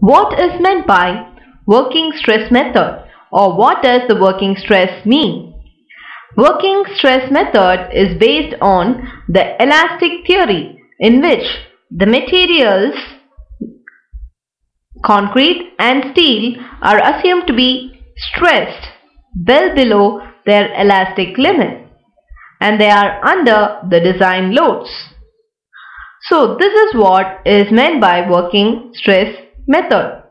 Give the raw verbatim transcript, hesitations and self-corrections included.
What is meant by working stress method, or what does the working stress mean? Working stress method is based on the elastic theory, in which the materials concrete and steel are assumed to be stressed well below their elastic limit, and they are under the design loads. So this is what is meant by working stress method.